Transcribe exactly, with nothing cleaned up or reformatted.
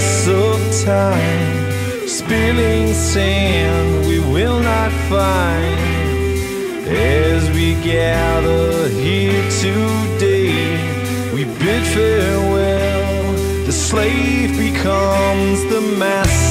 glass of time, spilling sand we will not find. As we gather here today, we bid farewell. The slave becomes the master.